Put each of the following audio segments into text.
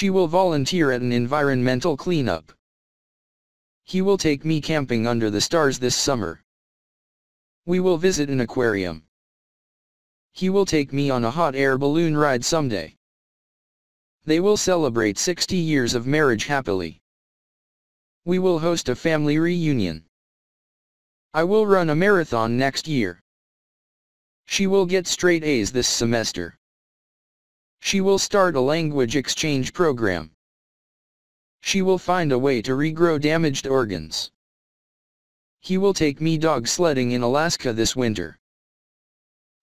She will volunteer at an environmental cleanup. He will take me camping under the stars this summer. We will visit an aquarium. He will take me on a hot air balloon ride someday. They will celebrate 60 years of marriage happily. We will host a family reunion. I will run a marathon next year. She will get straight A's this semester. She will start a language exchange program. She will find a way to regrow damaged organs. He will take me dog sledding in Alaska this winter.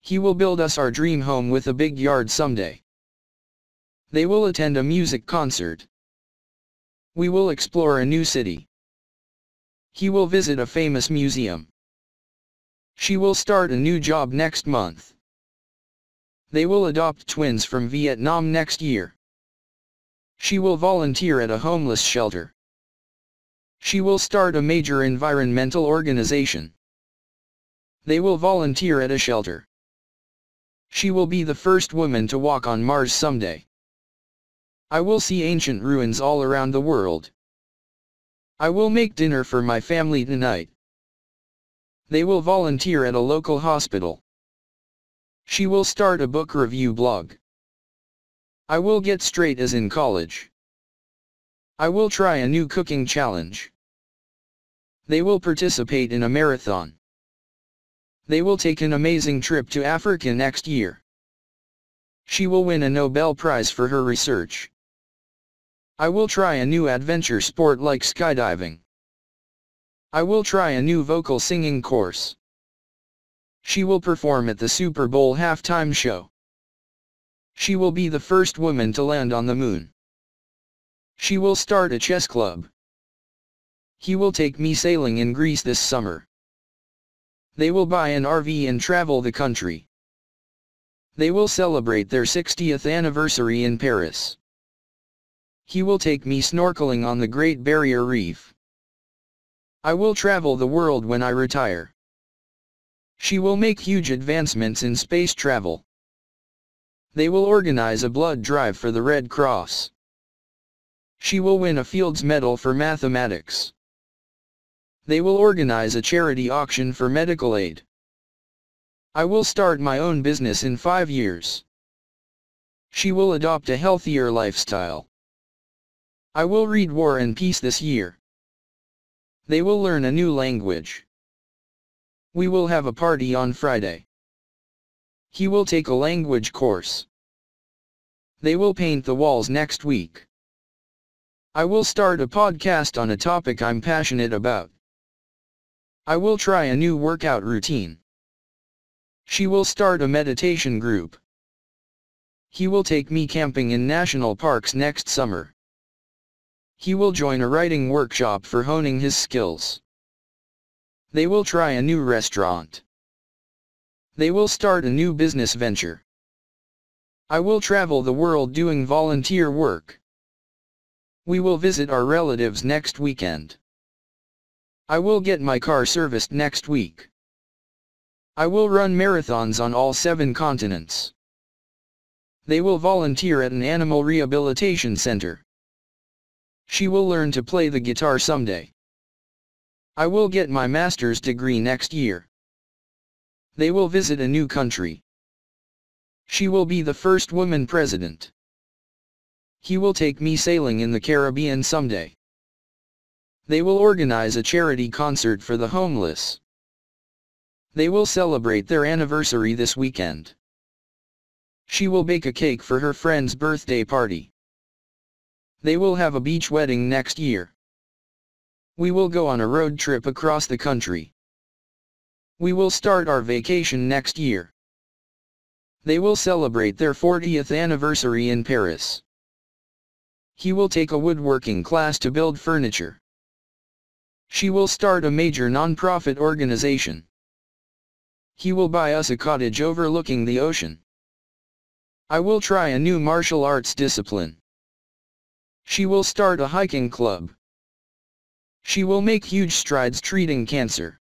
He will build us our dream home with a big yard someday. They will attend a music concert. We will explore a new city. He will visit a famous museum. She will start a new job next month. They will adopt twins from Vietnam next year. She will volunteer at a homeless shelter. She will start a major environmental organization. They will volunteer at a shelter. She will be the first woman to walk on Mars someday. I will see ancient ruins all around the world. I will make dinner for my family tonight. They will volunteer at a local hospital. She will start a book review blog. I will get straight A's in college. I will try a new cooking challenge. They will participate in a marathon. They will take an amazing trip to Africa next year. She will win a Nobel Prize for her research. I will try a new adventure sport like skydiving. I will try a new vocal singing course. She will perform at the Super Bowl halftime show. She will be the first woman to land on the moon. She will start a chess club. He will take me sailing in Greece this summer. They will buy an RV and travel the country. They will celebrate their 60th anniversary in Paris. He will take me snorkeling on the Great Barrier Reef. I will travel the world when I retire. She will make huge advancements in space travel. They will organize a blood drive for the Red Cross. She will win a Fields Medal for mathematics. They will organize a charity auction for medical aid. I will start my own business in 5 years. She will adopt a healthier lifestyle. I will read War and Peace this year. They will learn a new language. We will have a party on Friday. He will take a language course. They will paint the walls next week. I will start a podcast on a topic I'm passionate about. I will try a new workout routine. She will start a meditation group. He will take me camping in national parks next summer. He will join a writing workshop for honing his skills. They will try a new restaurant. They will start a new business venture. I will travel the world doing volunteer work. We will visit our relatives next weekend. I will get my car serviced next week. I will run marathons on all 7 continents. They will volunteer at an animal rehabilitation center. She will learn to play the guitar someday. I will get my master's degree next year. They will visit a new country. She will be the first woman president. He will take me sailing in the Caribbean someday. They will organize a charity concert for the homeless. They will celebrate their anniversary this weekend. She will bake a cake for her friend's birthday party. They will have a beach wedding next year. We will go on a road trip across the country. We will start our vacation next year. They will celebrate their 40th anniversary in Paris. He will take a woodworking class to build furniture. She will start a major non-profit organization. He will buy us a cottage overlooking the ocean. I will try a new martial arts discipline. She will start a hiking club. She will make huge strides treating cancer.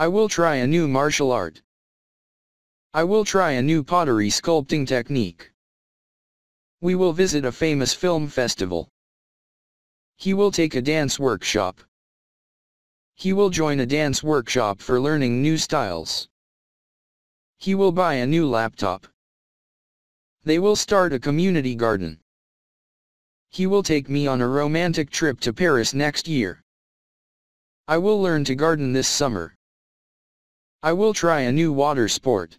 I will try a new martial art. I will try a new pottery sculpting technique. We will visit a famous film festival. He will take a dance workshop. He will join a dance workshop for learning new styles. He will buy a new laptop. They will start a community garden. He will take me on a romantic trip to Paris next year. I will learn to garden this summer. I will try a new water sport.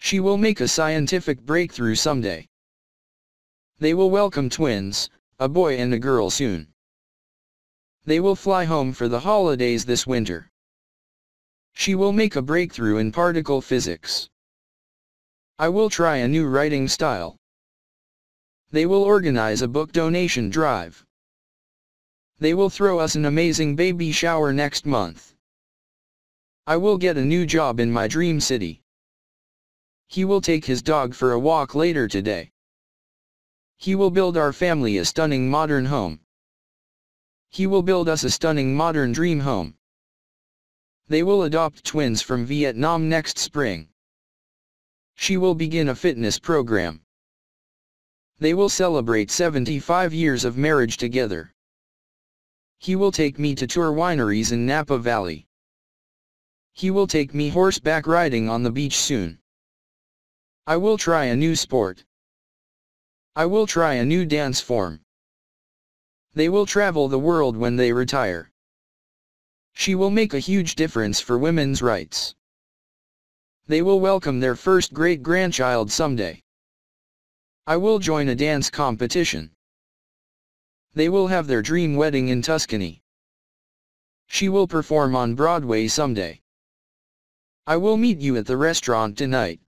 She will make a scientific breakthrough someday. They will welcome twins, a boy and a girl soon. They will fly home for the holidays this winter. She will make a breakthrough in particle physics. I will try a new writing style. They will organize a book donation drive. They will throw us an amazing baby shower next month. I will get a new job in my dream city. He will take his dog for a walk later today. He will build our family a stunning modern home. He will build us a stunning modern dream home. They will adopt twins from Vietnam next spring. She will begin a fitness program. They will celebrate 75 years of marriage together. He will take me to tour wineries in Napa Valley. He will take me horseback riding on the beach soon. I will try a new sport. I will try a new dance form. They will travel the world when they retire. She will make a huge difference for women's rights. They will welcome their first great-grandchild someday. I will join a dance competition. They will have their dream wedding in Tuscany. She will perform on Broadway someday. I will meet you at the restaurant tonight.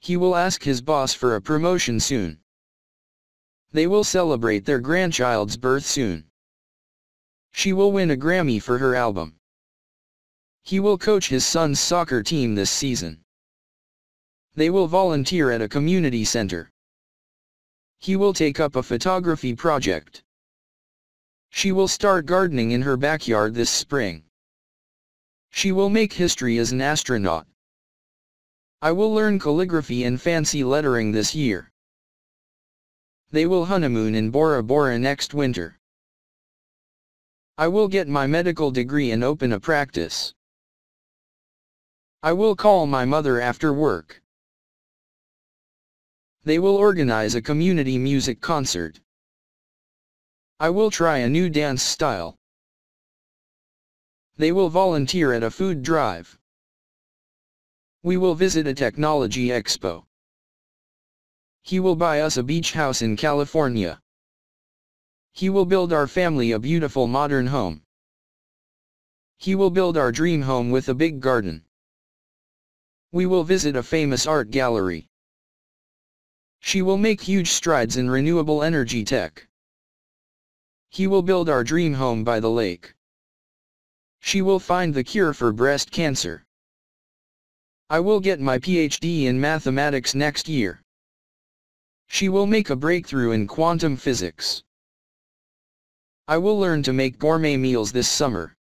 He will ask his boss for a promotion soon. They will celebrate their grandchild's birth soon. She will win a Grammy for her album. He will coach his son's soccer team this season. They will volunteer at a community center. He will take up a photography project. She will start gardening in her backyard this spring. She will make history as an astronaut. I will learn calligraphy and fancy lettering this year. They will honeymoon in Bora Bora next winter. I will get my medical degree and open a practice. I will call my mother after work. They will organize a community music concert. I will try a new dance style. They will volunteer at a food drive. We will visit a technology expo. He will buy us a beach house in California. He will build our family a beautiful modern home. He will build our dream home with a big garden. We will visit a famous art gallery. She will make huge strides in renewable energy tech. He will build our dream home by the lake. She will find the cure for breast cancer. I will get my PhD in mathematics next year. She will make a breakthrough in quantum physics. I will learn to make gourmet meals this summer.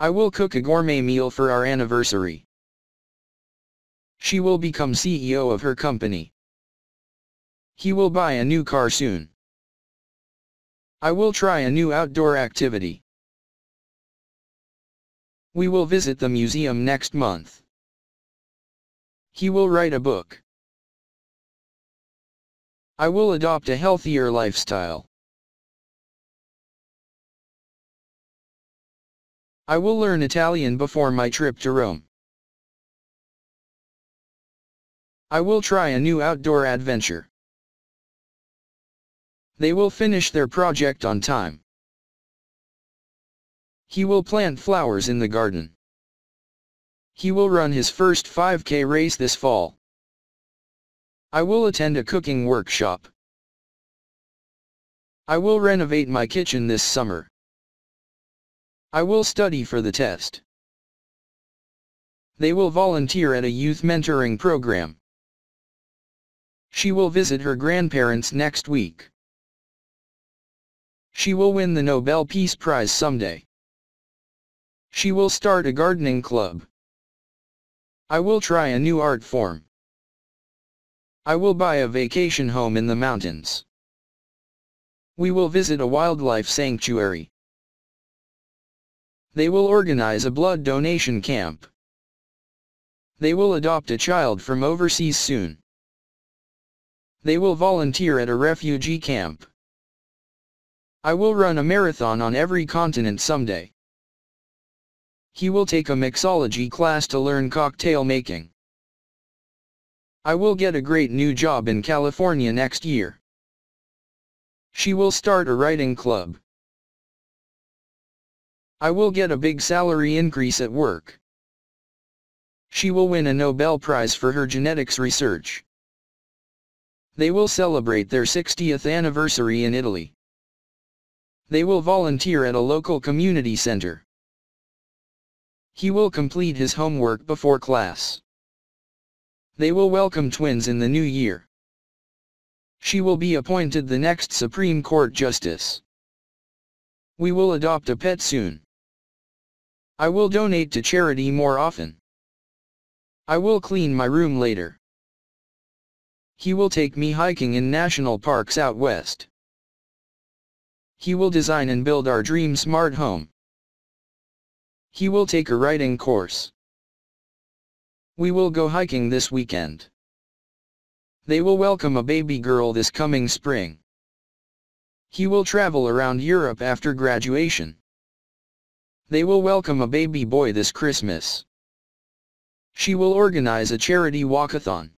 I will cook a gourmet meal for our anniversary. She will become CEO of her company. He will buy a new car soon. I will try a new outdoor activity. We will visit the museum next month. He will write a book. I will adopt a healthier lifestyle. I will learn Italian before my trip to Rome. I will try a new outdoor adventure. They will finish their project on time. He will plant flowers in the garden. He will run his first 5K race this fall. I will attend a cooking workshop. I will renovate my kitchen this summer. I will study for the test. They will volunteer at a youth mentoring program. She will visit her grandparents next week. She will win the Nobel Peace Prize someday. She will start a gardening club. I will try a new art form. I will buy a vacation home in the mountains. We will visit a wildlife sanctuary. They will organize a blood donation camp. They will adopt a child from overseas soon. They will volunteer at a refugee camp. I will run a marathon on every continent someday. He will take a mixology class to learn cocktail making. I will get a great new job in California next year. She will start a writing club. I will get a big salary increase at work. She will win a Nobel Prize for her genetics research. They will celebrate their 60th anniversary in Italy. They will volunteer at a local community center. He will complete his homework before class. They will welcome twins in the new year. She will be appointed the next Supreme Court Justice. We will adopt a pet soon. I will donate to charity more often. I will clean my room later. He will take me hiking in national parks out west. He will design and build our dream smart home. He will take a writing course. We will go hiking this weekend. They will welcome a baby girl this coming spring. He will travel around Europe after graduation. They will welcome a baby boy this Christmas. She will organize a charity walkathon.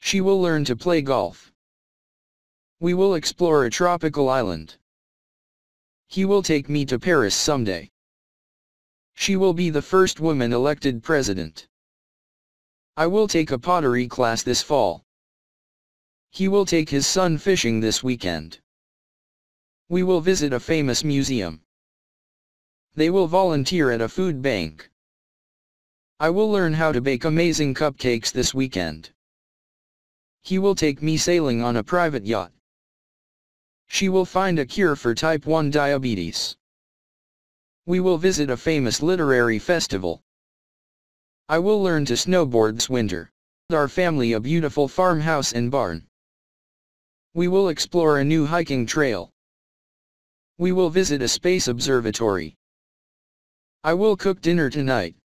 She will learn to play golf. We will explore a tropical island. He will take me to Paris someday. She will be the first woman elected president. I will take a pottery class this fall. He will take his son fishing this weekend. We will visit a famous museum. They will volunteer at a food bank. I will learn how to bake amazing cupcakes this weekend. He will take me sailing on a private yacht. She will find a cure for type 1 diabetes. We will visit a famous literary festival. I will learn to snowboard this winter. Our family a beautiful farmhouse and barn. We will explore a new hiking trail. We will visit a space observatory. I will cook dinner tonight.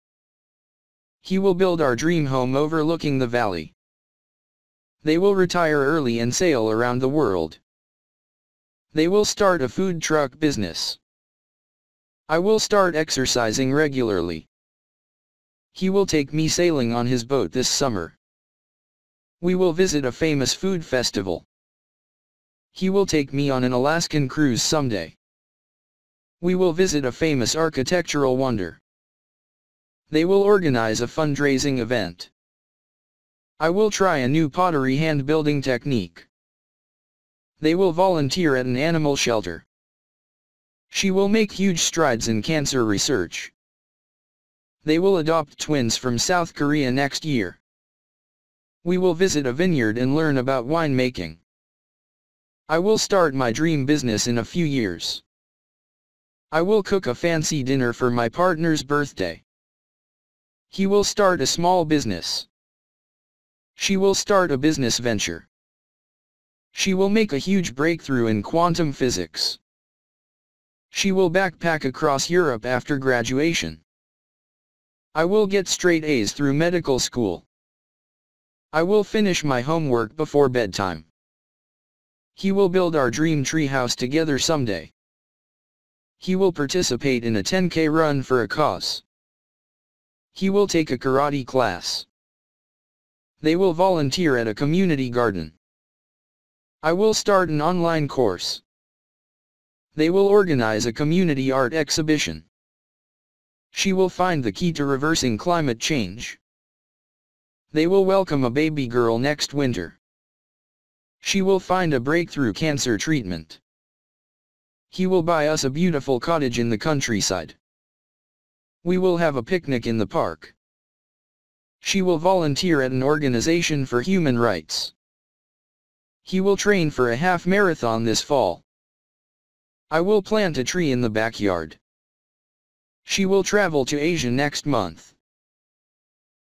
He will build our dream home overlooking the valley. They will retire early and sail around the world. They will start a food truck business. I will start exercising regularly. He will take me sailing on his boat this summer. We will visit a famous food festival. He will take me on an Alaskan cruise someday. We will visit a famous architectural wonder. They will organize a fundraising event. I will try a new pottery hand-building technique. They will volunteer at an animal shelter. She will make huge strides in cancer research. They will adopt twins from South Korea next year. We will visit a vineyard and learn about winemaking. I will start my dream business in a few years. I will cook a fancy dinner for my partner's birthday. He will start a small business. She will start a business venture. She will make a huge breakthrough in quantum physics. She will backpack across Europe after graduation. I will get straight A's through medical school. I will finish my homework before bedtime. He will build our dream treehouse together someday. He will participate in a 10K run for a cause. He will take a karate class. They will volunteer at a community garden. I will start an online course. They will organize a community art exhibition. She will find the key to reversing climate change. They will welcome a baby girl next winter. She will find a breakthrough cancer treatment. He will buy us a beautiful cottage in the countryside. We will have a picnic in the park. She will volunteer at an organization for human rights. He will train for a half marathon this fall. I will plant a tree in the backyard. She will travel to Asia next month.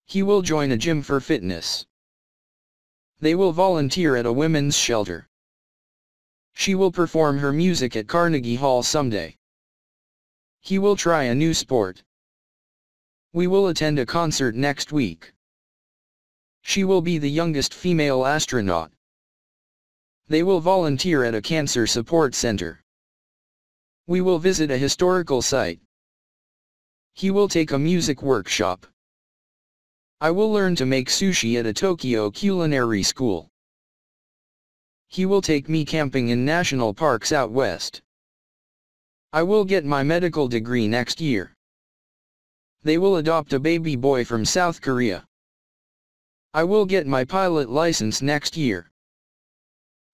He will join a gym for fitness. They will volunteer at a women's shelter. She will perform her music at Carnegie Hall someday. He will try a new sport. We will attend a concert next week. She will be the youngest female astronaut. They will volunteer at a cancer support center. We will visit a historical site. He will take a music workshop. I will learn to make sushi at a Tokyo culinary school. He will take me camping in national parks out west. I will get my medical degree next year. They will adopt a baby boy from South Korea. I will get my pilot license next year.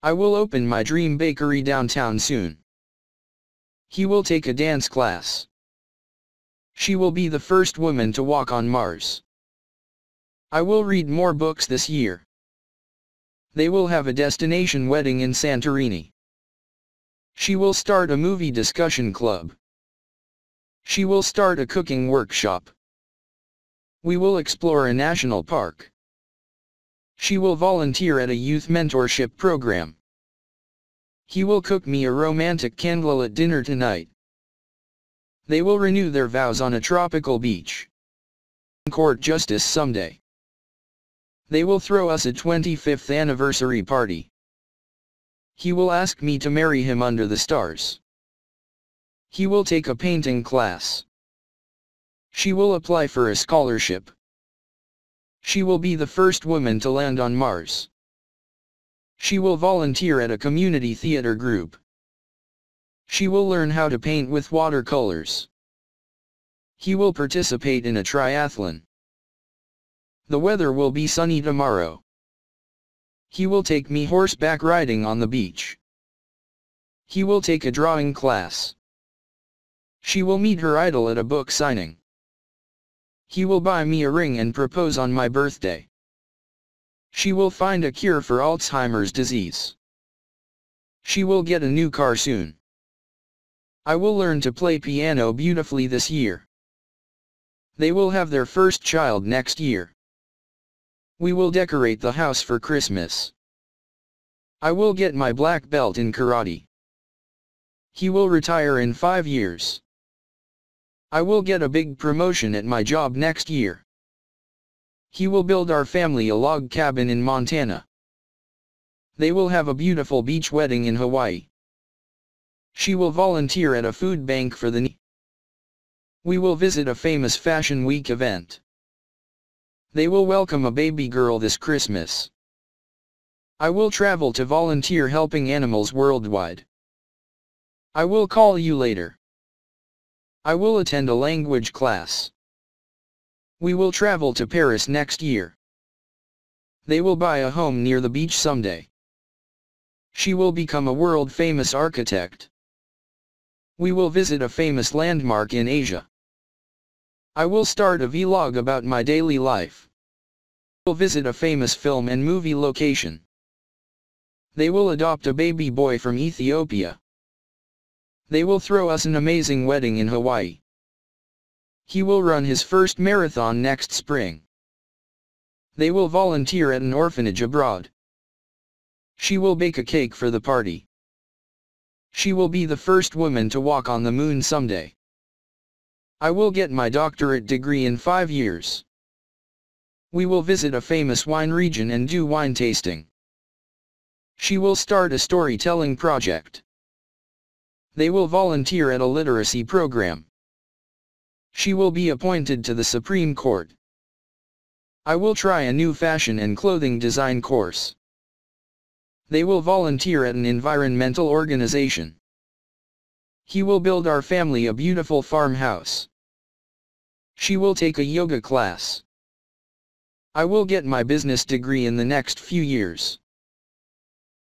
I will open my dream bakery downtown soon. He will take a dance class. She will be the first woman to walk on Mars. I will read more books this year. They will have a destination wedding in Santorini. She will start a movie discussion club. She will start a cooking workshop. We will explore a national park. She will volunteer at a youth mentorship program. He will cook me a romantic candlelit dinner tonight. They will renew their vows on a tropical beach. Court justice someday. They will throw us a 25th anniversary party. He will ask me to marry him under the stars. He will take a painting class. She will apply for a scholarship. She will be the first woman to land on Mars. She will volunteer at a community theater group. She will learn how to paint with watercolors. He will participate in a triathlon. The weather will be sunny tomorrow. He will take me horseback riding on the beach. He will take a drawing class. She will meet her idol at a book signing. He will buy me a ring and propose on my birthday. She will find a cure for Alzheimer's disease. She will get a new car soon. I will learn to play piano beautifully this year. They will have their first child next year. We will decorate the house for Christmas. I will get my black belt in karate. He will retire in 5 years. I will get a big promotion at my job next year. He will build our family a log cabin in Montana. They will have a beautiful beach wedding in Hawaii. She will volunteer at a food bank for the needy. We will visit a famous Fashion Week event. They will welcome a baby girl this Christmas. I will travel to volunteer helping animals worldwide. I will call you later. I will attend a language class. We will travel to Paris next year. They will buy a home near the beach someday. She will become a world-famous architect. We will visit a famous landmark in Asia. I will start a vlog about my daily life. I will visit a famous film and movie location. They will adopt a baby boy from Ethiopia. They will throw us an amazing wedding in Hawaii. He will run his first marathon next spring. They will volunteer at an orphanage abroad. She will bake a cake for the party. She will be the first woman to walk on the moon someday. I will get my doctorate degree in 5 years. We will visit a famous wine region and do wine tasting. She will start a storytelling project. They will volunteer at a literacy program. She will be appointed to the Supreme Court. I will try a new fashion and clothing design course. They will volunteer at an environmental organization. He will build our family a beautiful farmhouse. She will take a yoga class. I will get my business degree in the next few years.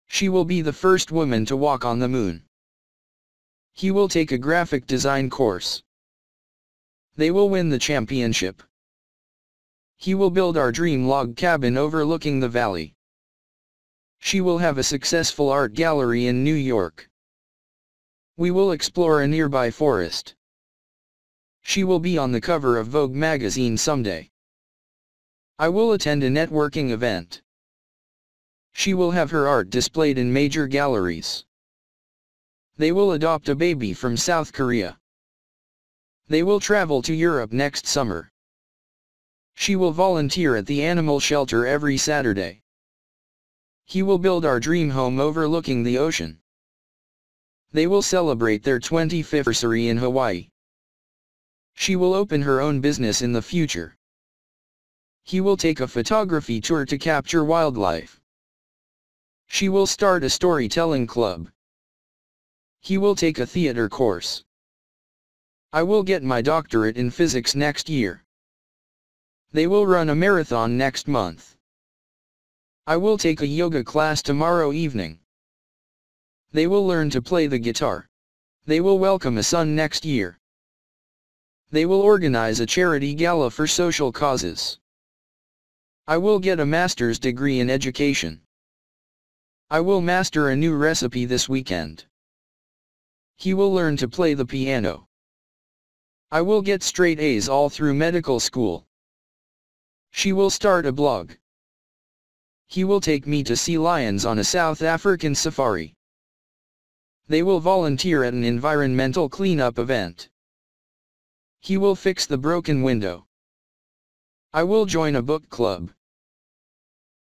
She will be the first woman to walk on the moon. He will take a graphic design course. They will win the championship. He will build our dream log cabin overlooking the valley. She will have a successful art gallery in New York. We will explore a nearby forest. She will be on the cover of Vogue magazine someday. I will attend a networking event. She will have her art displayed in major galleries. They will adopt a baby from South Korea. They will travel to Europe next summer. She will volunteer at the animal shelter every Saturday. He will build our dream home overlooking the ocean. They will celebrate their 25th anniversary in Hawaii. She will open her own business in the future. He will take a photography tour to capture wildlife. She will start a storytelling club. He will take a theater course. I will get my doctorate in physics next year. They will run a marathon next month. I will take a yoga class tomorrow evening. They will learn to play the guitar. They will welcome a son next year. They will organize a charity gala for social causes. I will get a master's degree in education. I will master a new recipe this weekend. He will learn to play the piano. I will get straight A's all through medical school. She will start a blog. He will take me to see lions on a South African safari. They will volunteer at an environmental cleanup event. He will fix the broken window. I will join a book club.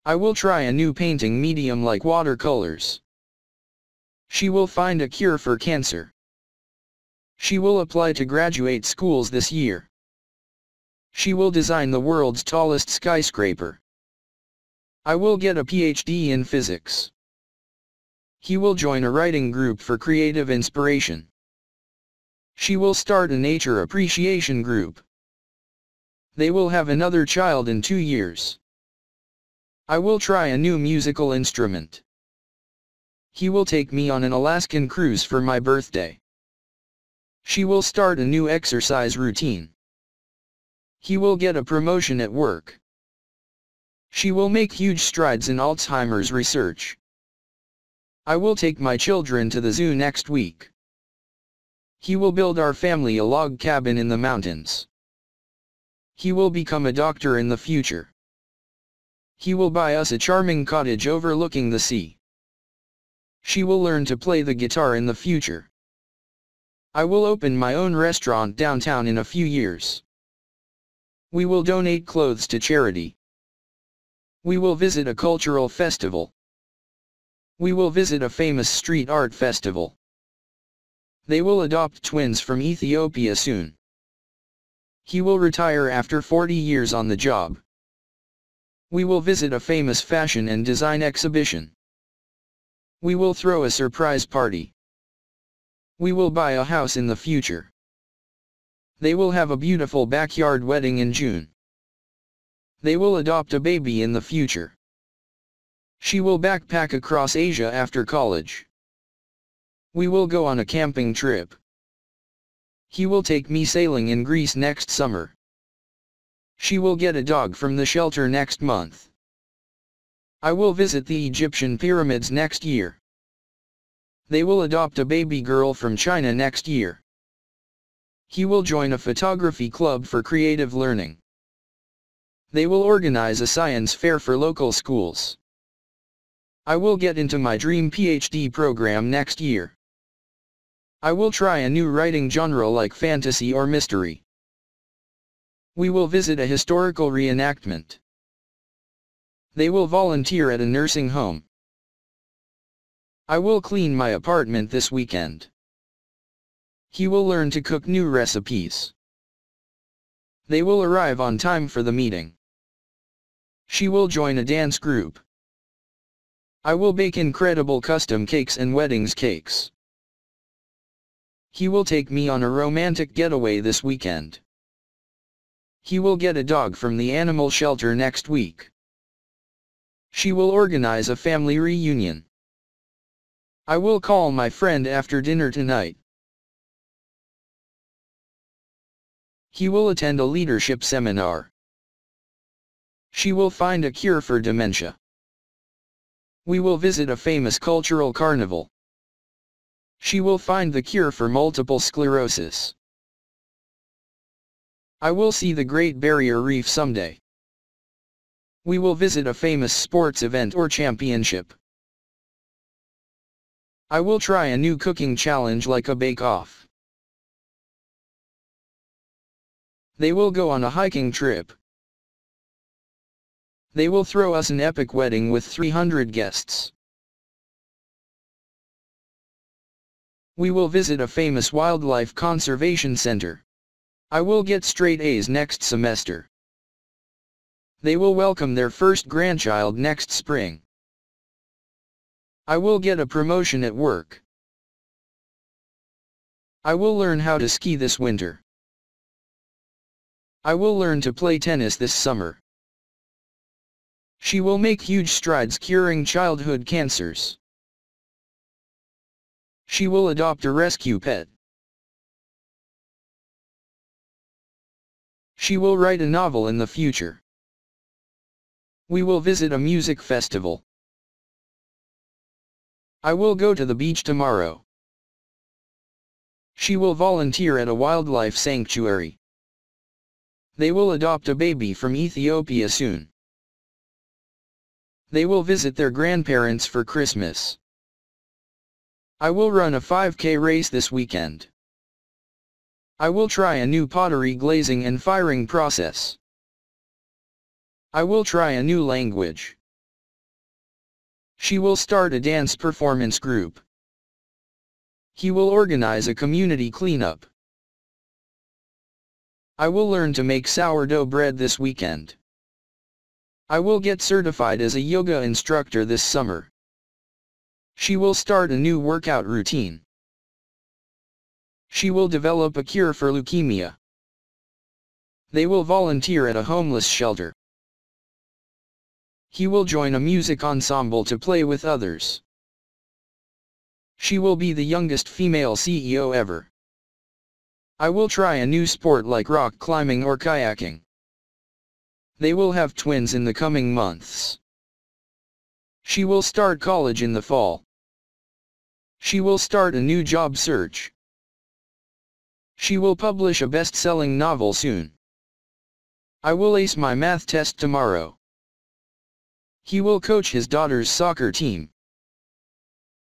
I will try a new painting medium like watercolors. She will find a cure for cancer. She will apply to graduate schools this year. She will design the world's tallest skyscraper. I will get a PhD in physics. He will join a writing group for creative inspiration. She will start a nature appreciation group. They will have another child in 2 years. I will try a new musical instrument. He will take me on an Alaskan cruise for my birthday. She will start a new exercise routine. He will get a promotion at work. She will make huge strides in Alzheimer's research. I will take my children to the zoo next week. He will build our family a log cabin in the mountains. He will become a doctor in the future. He will buy us a charming cottage overlooking the sea. She will learn to play the guitar in the future. I will open my own restaurant downtown in a few years. We will donate clothes to charity. We will visit a cultural festival. We will visit a famous street art festival. They will adopt twins from Ethiopia soon. He will retire after 40 years on the job. We will visit a famous fashion and design exhibition. We will throw a surprise party. We will buy a house in the future. They will have a beautiful backyard wedding in June. They will adopt a baby in the future. She will backpack across Asia after college. We will go on a camping trip. He will take me sailing in Greece next summer. She will get a dog from the shelter next month. I will visit the Egyptian pyramids next year. They will adopt a baby girl from China next year. He will join a photography club for creative learning. They will organize a science fair for local schools. I will get into my dream PhD program next year. I will try a new writing genre like fantasy or mystery. We will visit a historical reenactment. They will volunteer at a nursing home. I will clean my apartment this weekend. He will learn to cook new recipes. They will arrive on time for the meeting. She will join a dance group. I will bake incredible custom cakes and weddings cakes. He will take me on a romantic getaway this weekend. He will get a dog from the animal shelter next week. She will organize a family reunion. I will call my friend after dinner tonight. He will attend a leadership seminar. She will find a cure for dementia. We will visit a famous cultural carnival. She will find the cure for multiple sclerosis. I will see the Great Barrier Reef someday. We will visit a famous sports event or championship. I will try a new cooking challenge like a bake-off. They will go on a hiking trip. They will throw us an epic wedding with 300 guests. We will visit a famous wildlife conservation center. I will get straight A's next semester. They will welcome their first grandchild next spring. I will get a promotion at work. I will learn how to ski this winter. I will learn to play tennis this summer. She will make huge strides curing childhood cancers. She will adopt a rescue pet. She will write a novel in the future. We will visit a music festival. I will go to the beach tomorrow. She will volunteer at a wildlife sanctuary. They will adopt a baby from Ethiopia soon. They will visit their grandparents for Christmas. I will run a 5K race this weekend. I will try a new pottery glazing and firing process. I will try a new language. She will start a dance performance group. He will organize a community cleanup. I will learn to make sourdough bread this weekend. I will get certified as a yoga instructor this summer. She will start a new workout routine. She will develop a cure for leukemia. They will volunteer at a homeless shelter. He will join a music ensemble to play with others. She will be the youngest female CEO ever. I will try a new sport like rock climbing or kayaking. They will have twins in the coming months. She will start college in the fall. She will start a new job search. She will publish a best-selling novel soon. I will ace my math test tomorrow. He will coach his daughter's soccer team.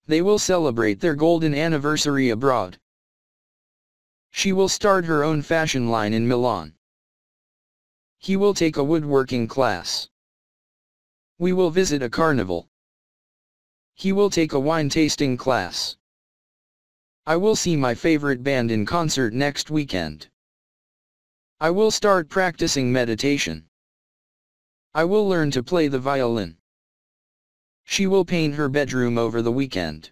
They will celebrate their golden anniversary abroad. She will start her own fashion line in Milan. He will take a woodworking class. We will visit a carnival. He will take a wine tasting class. I will see my favorite band in concert next weekend. I will start practicing meditation. I will learn to play the violin. She will paint her bedroom over the weekend.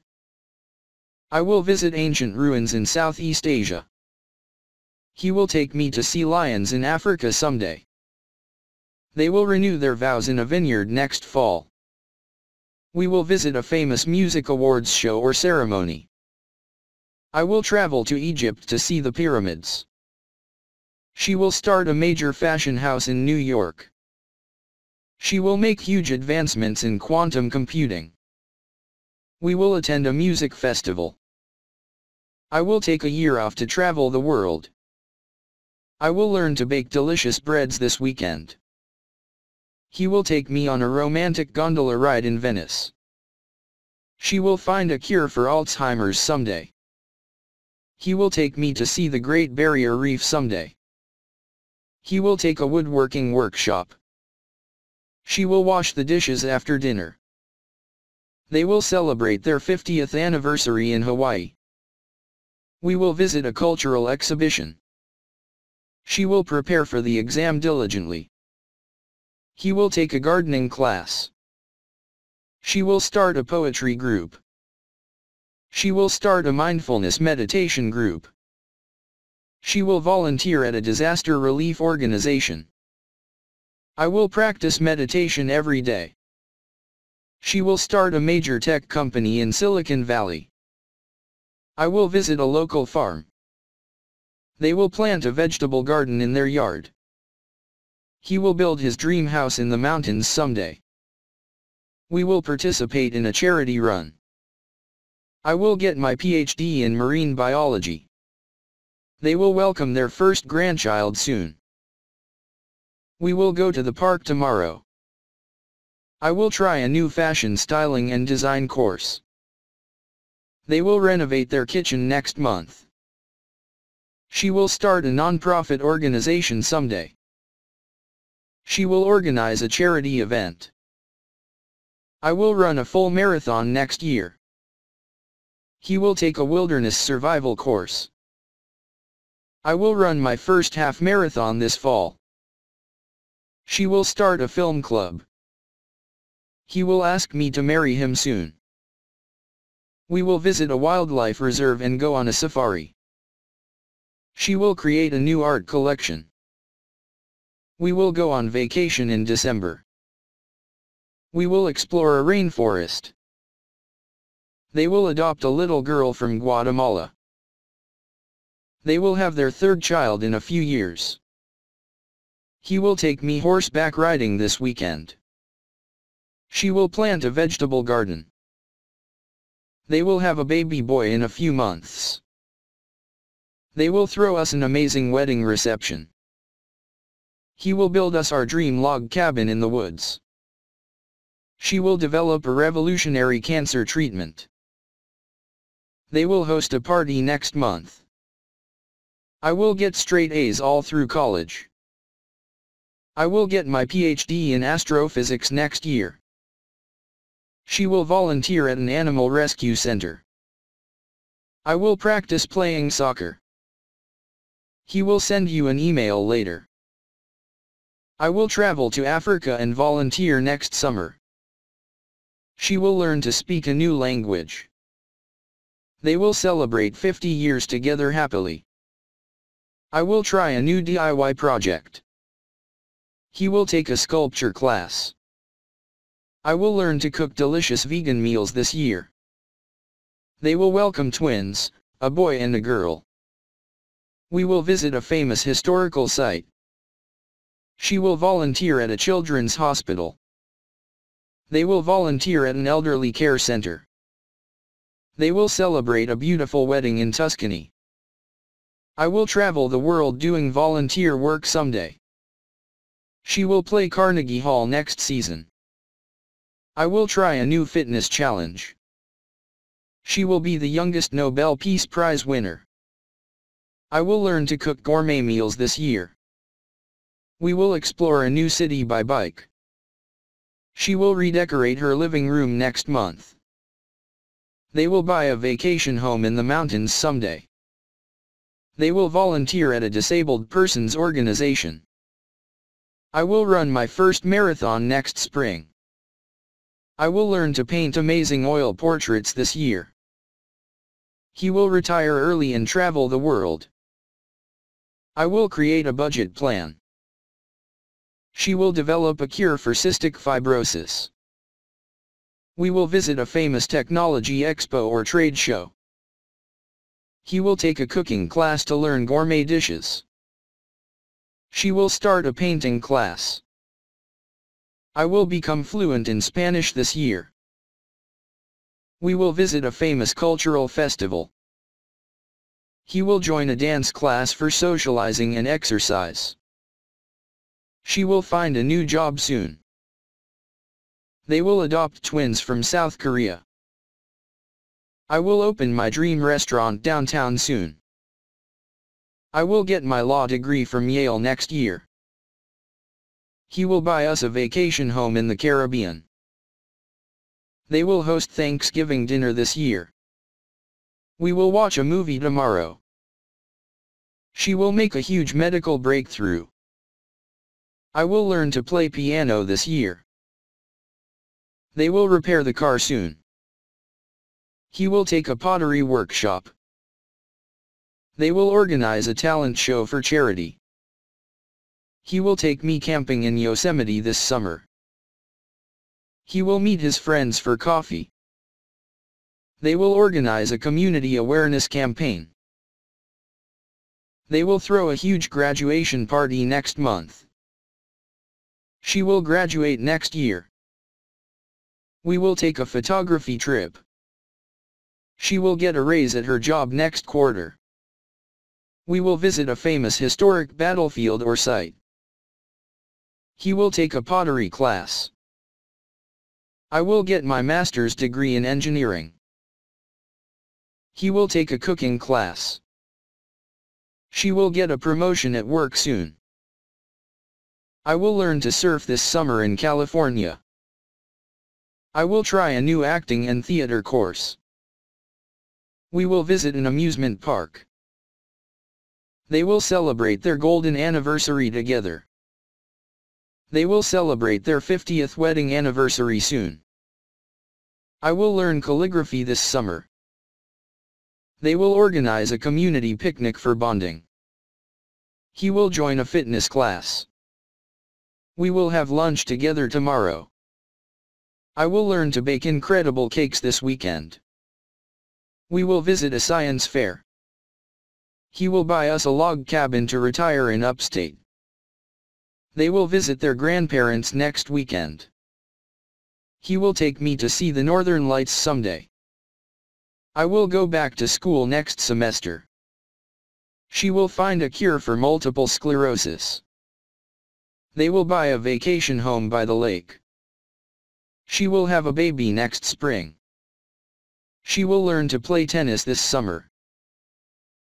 I will visit ancient ruins in Southeast Asia. He will take me to see lions in Africa someday. They will renew their vows in a vineyard next fall. We will visit a famous music awards show or ceremony. I will travel to Egypt to see the pyramids. She will start a major fashion house in New York. She will make huge advancements in quantum computing. We will attend a music festival. I will take a year off to travel the world. I will learn to bake delicious breads this weekend. He will take me on a romantic gondola ride in Venice. She will find a cure for Alzheimer's someday. He will take me to see the Great Barrier Reef someday. He will take a woodworking workshop. She will wash the dishes after dinner. They will celebrate their 50th anniversary in Hawaii. We will visit a cultural exhibition. She will prepare for the exam diligently. He will take a gardening class. She will start a poetry group. She will start a mindfulness meditation group. She will volunteer at a disaster relief organization. I will practice meditation every day. She will start a major tech company in Silicon Valley. I will visit a local farm. They will plant a vegetable garden in their yard. He will build his dream house in the mountains someday. We will participate in a charity run. I will get my PhD in marine biology. They will welcome their first grandchild soon. We will go to the park tomorrow. I will try a new fashion styling and design course. They will renovate their kitchen next month. She will start a non-profit organization someday. She will organize a charity event. I will run a full marathon next year. He will take a wilderness survival course. I will run my first half marathon this fall. She will start a film club. He will ask me to marry him soon. We will visit a wildlife reserve and go on a safari. She will create a new art collection. We will go on vacation in December. We will explore a rainforest. They will adopt a little girl from Guatemala. They will have their third child in a few years. He will take me horseback riding this weekend. She will plant a vegetable garden. They will have a baby boy in a few months. They will throw us an amazing wedding reception. He will build us our dream log cabin in the woods. She will develop a revolutionary cancer treatment. They will host a party next month. I will get straight A's all through college. I will get my PhD in astrophysics next year. She will volunteer at an animal rescue center. I will practice playing soccer. He will send you an email later. I will travel to Africa and volunteer next summer. She will learn to speak a new language. They will celebrate 50 years together happily. I will try a new DIY project. He will take a sculpture class. I will learn to cook delicious vegan meals this year. They will welcome twins, a boy and a girl. We will visit a famous historical site. She will volunteer at a children's hospital. They will volunteer at an elderly care center. They will celebrate a beautiful wedding in Tuscany. I will travel the world doing volunteer work someday. She will play Carnegie Hall next season. I will try a new fitness challenge. She will be the youngest Nobel Peace Prize winner. I will learn to cook gourmet meals this year. We will explore a new city by bike. She will redecorate her living room next month. They will buy a vacation home in the mountains someday. They will volunteer at a disabled persons organization. I will run my first marathon next spring. I will learn to paint amazing oil portraits this year. He will retire early and travel the world. I will create a budget plan. She will develop a cure for cystic fibrosis. We will visit a famous technology expo or trade show. He will take a cooking class to learn gourmet dishes. She will start a painting class. I will become fluent in Spanish this year. We will visit a famous cultural festival. He will join a dance class for socializing and exercise. She will find a new job soon. They will adopt twins from South Korea. I will open my dream restaurant downtown soon. I will get my law degree from Yale next year. He will buy us a vacation home in the Caribbean. They will host Thanksgiving dinner this year. We will watch a movie tomorrow. She will make a huge medical breakthrough. I will learn to play piano this year. They will repair the car soon. He will take a pottery workshop. They will organize a talent show for charity. He will take me camping in Yosemite this summer. He will meet his friends for coffee. They will organize a community awareness campaign. They will throw a huge graduation party next month. She will graduate next year. We will take a photography trip. She will get a raise at her job next quarter. We will visit a famous historic battlefield or site. He will take a pottery class. I will get my master's degree in engineering. He will take a cooking class. She will get a promotion at work soon. I will learn to surf this summer in California. I will try a new acting and theater course. We will visit an amusement park. They will celebrate their golden anniversary together. They will celebrate their 50th wedding anniversary soon. I will learn calligraphy this summer. They will organize a community picnic for bonding. He will join a fitness class. We will have lunch together tomorrow. I will learn to bake incredible cakes this weekend. We will visit a science fair. He will buy us a log cabin to retire in upstate. They will visit their grandparents next weekend. He will take me to see the Northern Lights someday. I will go back to school next semester. She will find a cure for multiple sclerosis. They will buy a vacation home by the lake. She will have a baby next spring. She will learn to play tennis this summer.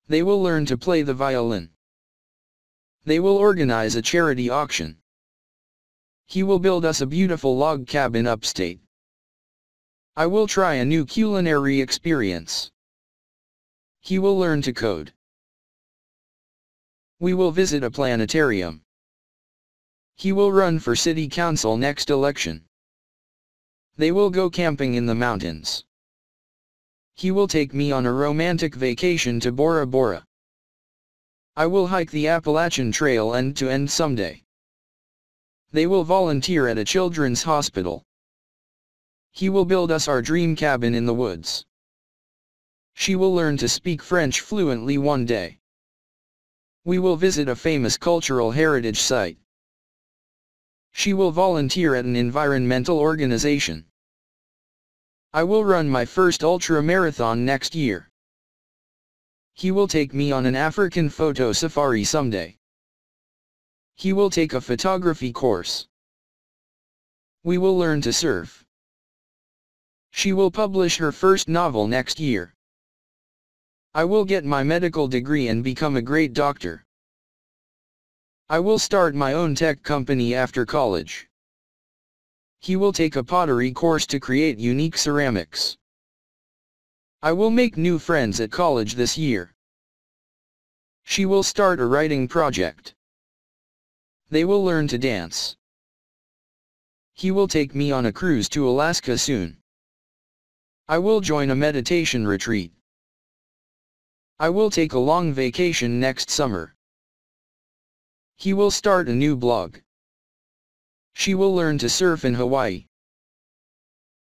They will learn to play the violin. They will organize a charity auction. He will build us a beautiful log cabin upstate. I will try a new culinary experience. He will learn to code. We will visit a planetarium. He will run for city council next election. They will go camping in the mountains. He will take me on a romantic vacation to Bora Bora. I will hike the Appalachian Trail end to end someday. They will volunteer at a children's hospital. He will build us our dream cabin in the woods. She will learn to speak French fluently one day. We will visit a famous cultural heritage site. She will volunteer at an environmental organization. I will run my first ultra-marathon next year. He will take me on an African photo safari someday. He will take a photography course. We will learn to surf. She will publish her first novel next year. I will get my medical degree and become a great doctor. I will start my own tech company after college. He will take a pottery course to create unique ceramics. I will make new friends at college this year. She will start a writing project. They will learn to dance. He will take me on a cruise to Alaska soon. I will join a meditation retreat. I will take a long vacation next summer. He will start a new blog. She will learn to surf in Hawaii.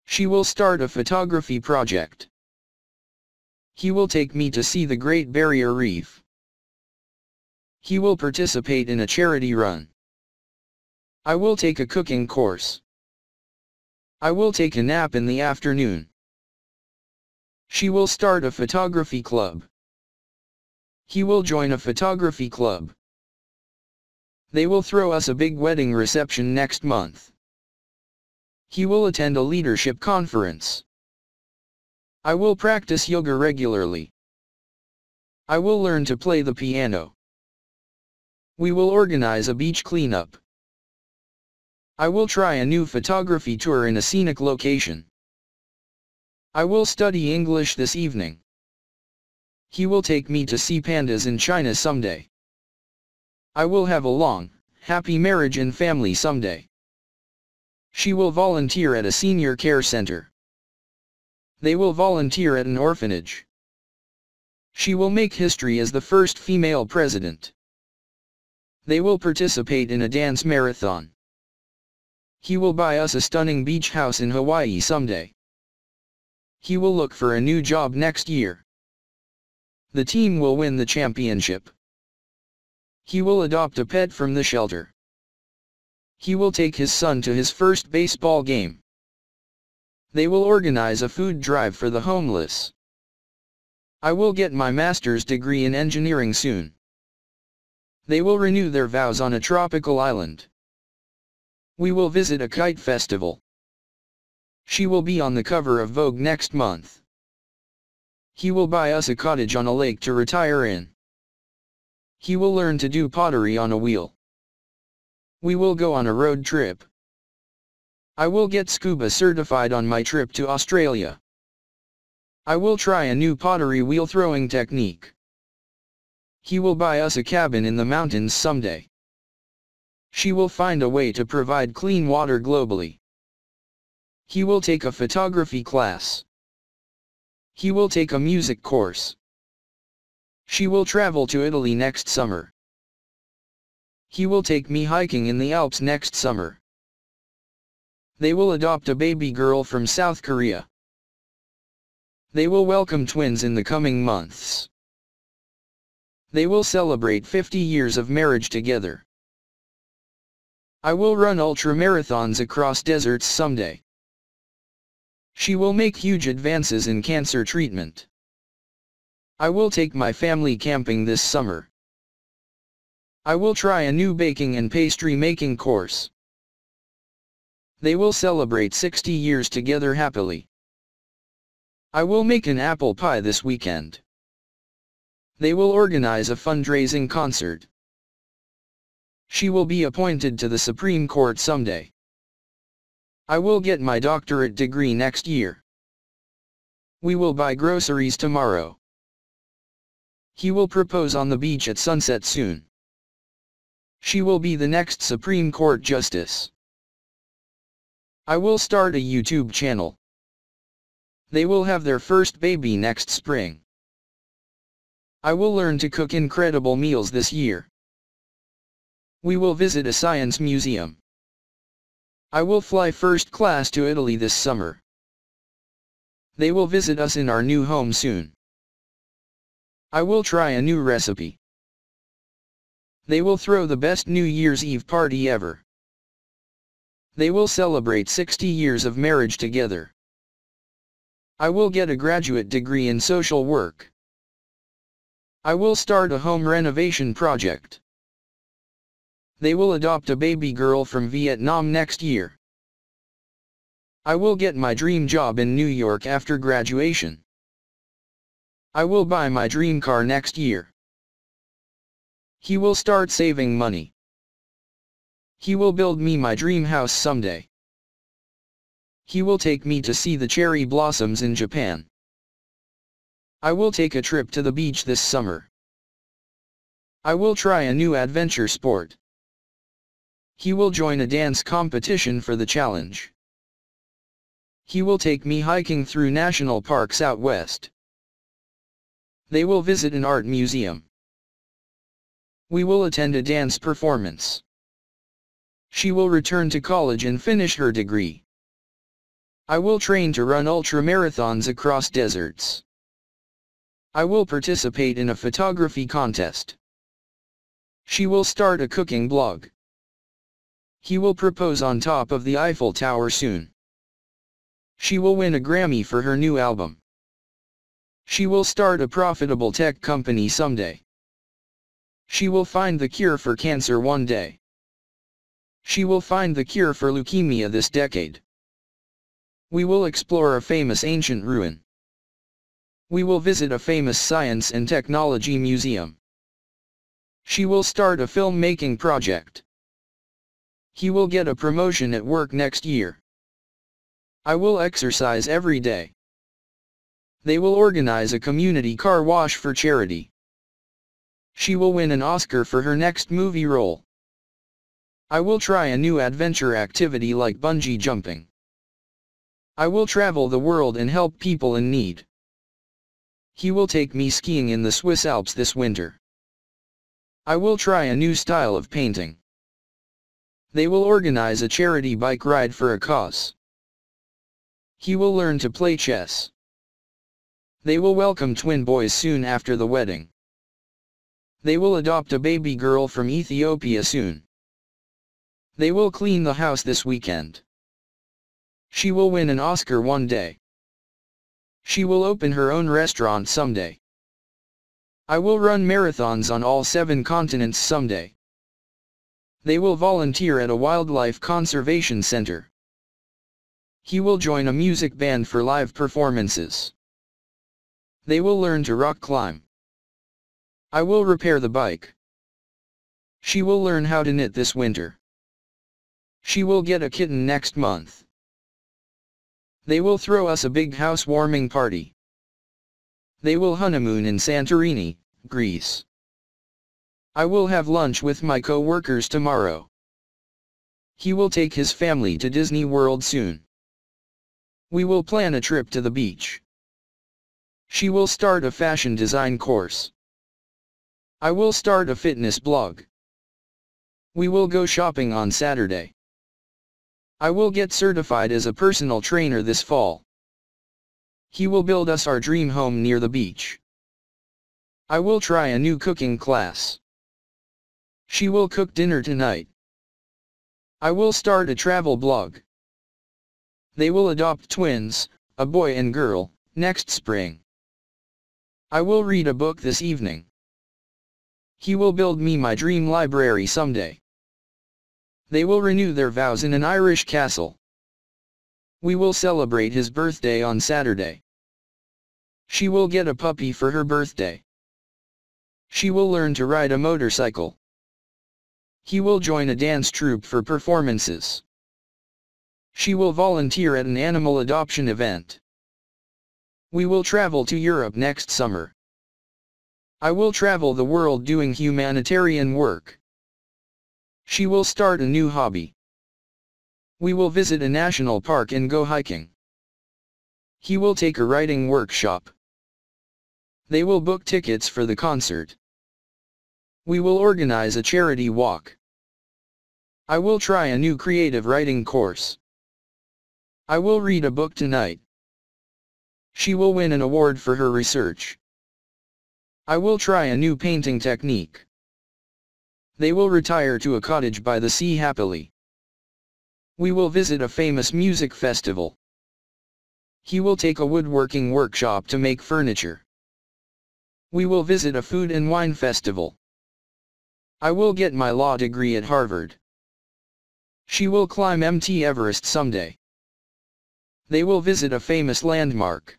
She will start a photography project. He will take me to see the Great Barrier Reef. He will participate in a charity run. I will take a cooking course. I will take a nap in the afternoon. She will start a photography club. He will join a photography club. They will throw us a big wedding reception next month. He will attend a leadership conference. I will practice yoga regularly. I will learn to play the piano. We will organize a beach cleanup. I will try a new photography tour in a scenic location. I will study English this evening. He will take me to see pandas in China someday. I will have a long, happy marriage and family someday. She will volunteer at a senior care center. They will volunteer at an orphanage. She will make history as the first female president. They will participate in a dance marathon. He will buy us a stunning beach house in Hawaii someday. He will look for a new job next year. The team will win the championship. He will adopt a pet from the shelter. He will take his son to his first baseball game. They will organize a food drive for the homeless. I will get my master's degree in engineering soon. They will renew their vows on a tropical island. We will visit a kite festival. She will be on the cover of Vogue next month. He will buy us a cottage on a lake to retire in. He will learn to do pottery on a wheel. We will go on a road trip. I will get scuba certified on my trip to Australia. I will try a new pottery wheel throwing technique. He will buy us a cabin in the mountains someday. She will find a way to provide clean water globally. He will take a photography class. He will take a music course. She will travel to Italy next summer. He will take me hiking in the Alps next summer. They will adopt a baby girl from South Korea. They will welcome twins in the coming months. They will celebrate 50 years of marriage together. I will run ultra-marathons across deserts someday. She will make huge advances in cancer treatment. I will take my family camping this summer. I will try a new baking and pastry making course. They will celebrate 60 years together happily. I will make an apple pie this weekend. They will organize a fundraising concert. She will be appointed to the Supreme Court someday. I will get my doctorate degree next year. We will buy groceries tomorrow. He will propose on the beach at sunset soon. She will be the next Supreme Court Justice. I will start a YouTube channel. They will have their first baby next spring. I will learn to cook incredible meals this year. We will visit a science museum. I will fly first class to Italy this summer. They will visit us in our new home soon. I will try a new recipe. They will throw the best New Year's Eve party ever. They will celebrate 60 years of marriage together. I will get a graduate degree in social work. I will start a home renovation project. They will adopt a baby girl from Vietnam next year. I will get my dream job in New York after graduation. I will buy my dream car next year. He will start saving money. He will build me my dream house someday. He will take me to see the cherry blossoms in Japan. I will take a trip to the beach this summer. I will try a new adventure sport. He will join a dance competition for the challenge. He will take me hiking through national parks out west. They will visit an art museum. We will attend a dance performance. She will return to college and finish her degree. I will train to run ultramarathons across deserts. I will participate in a photography contest. She will start a cooking blog. He will propose on top of the Eiffel Tower soon. She will win a Grammy for her new album. She will start a profitable tech company someday. She will find the cure for cancer one day. She will find the cure for leukemia this decade. We will explore a famous ancient ruin. We will visit a famous science and technology museum. She will start a filmmaking project. He will get a promotion at work next year. I will exercise every day. They will organize a community car wash for charity. She will win an Oscar for her next movie role. I will try a new adventure activity like bungee jumping. I will travel the world and help people in need. He will take me skiing in the Swiss Alps this winter. I will try a new style of painting. They will organize a charity bike ride for a cause. He will learn to play chess. They will welcome twin boys soon after the wedding. They will adopt a baby girl from Ethiopia soon. They will clean the house this weekend. She will win an Oscar one day. She will open her own restaurant someday. I will run marathons on all 7 continents someday. They will volunteer at a wildlife conservation center. he will join a music band for live performances. They will learn to rock climb. I will repair the bike. She will learn how to knit this winter. She will get a kitten next month. They will throw us a big housewarming party. They will honeymoon in Santorini, Greece. I will have lunch with my co-workers tomorrow. He will take his family to Disney World soon. We will plan a trip to the beach. She will start a fashion design course. I will start a fitness blog. We will go shopping on Saturday. I will get certified as a personal trainer this fall. He will build us our dream home near the beach. I will try a new cooking class. She will cook dinner tonight. I will start a travel blog. They will adopt twins, a boy and girl, next spring. I will read a book this evening. He will build me my dream library someday. They will renew their vows in an Irish castle. We will celebrate his birthday on Saturday. She will get a puppy for her birthday. She will learn to ride a motorcycle. He will join a dance troupe for performances. She will volunteer at an animal adoption event. We will travel to Europe next summer. I will travel the world doing humanitarian work. She will start a new hobby. We will visit a national park and go hiking. He will take a writing workshop. They will book tickets for the concert. We will organize a charity walk. I will try a new creative writing course. I will read a book tonight. She will win an award for her research. I will try a new painting technique. They will retire to a cottage by the sea happily. We will visit a famous music festival. He will take a woodworking workshop to make furniture. We will visit a food and wine festival. I will get my law degree at Harvard. She will climb Mt. Everest someday. They will visit a famous landmark.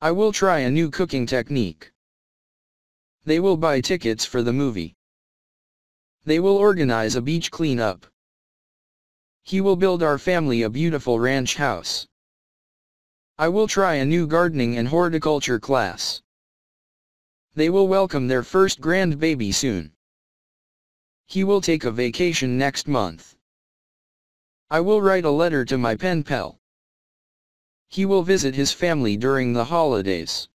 I will try a new cooking technique. They will buy tickets for the movie. They will organize a beach cleanup. He will build our family a beautiful ranch house. I will try a new gardening and horticulture class. They will welcome their first grandbaby soon. He will take a vacation next month. I will write a letter to my pen pal. He will visit his family during the holidays.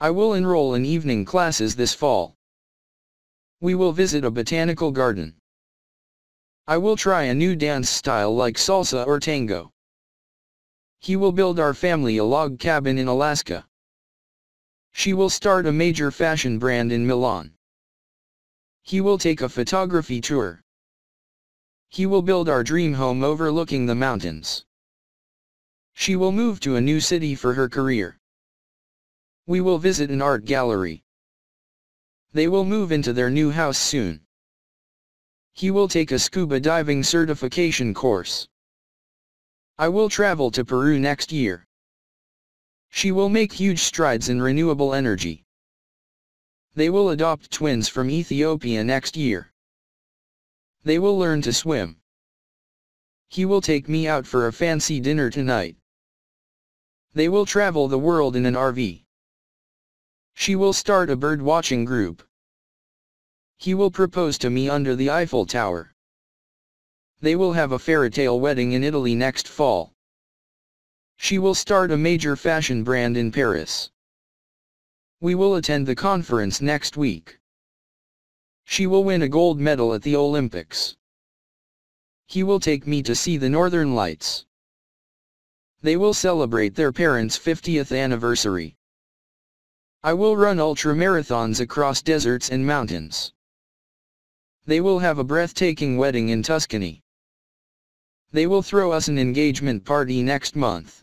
I will enroll in evening classes this fall. We will visit a botanical garden. I will try a new dance style like salsa or tango. He will build our family a log cabin in Alaska. She will start a major fashion brand in Milan. He will take a photography tour. He will build our dream home overlooking the mountains. She will move to a new city for her career. We will visit an art gallery. They will move into their new house soon. He will take a scuba diving certification course. I will travel to Peru next year. She will make huge strides in renewable energy. They will adopt twins from Ethiopia next year. They will learn to swim. He will take me out for a fancy dinner tonight. They will travel the world in an RV. She will start a bird-watching group. He will propose to me under the Eiffel Tower. They will have a fairytale wedding in Italy next fall. She will start a major fashion brand in Paris. We will attend the conference next week. She will win a gold medal at the Olympics. He will take me to see the Northern Lights. They will celebrate their parents' 50th anniversary. I will run ultramarathons across deserts and mountains. They will have a breathtaking wedding in Tuscany. They will throw us an engagement party next month.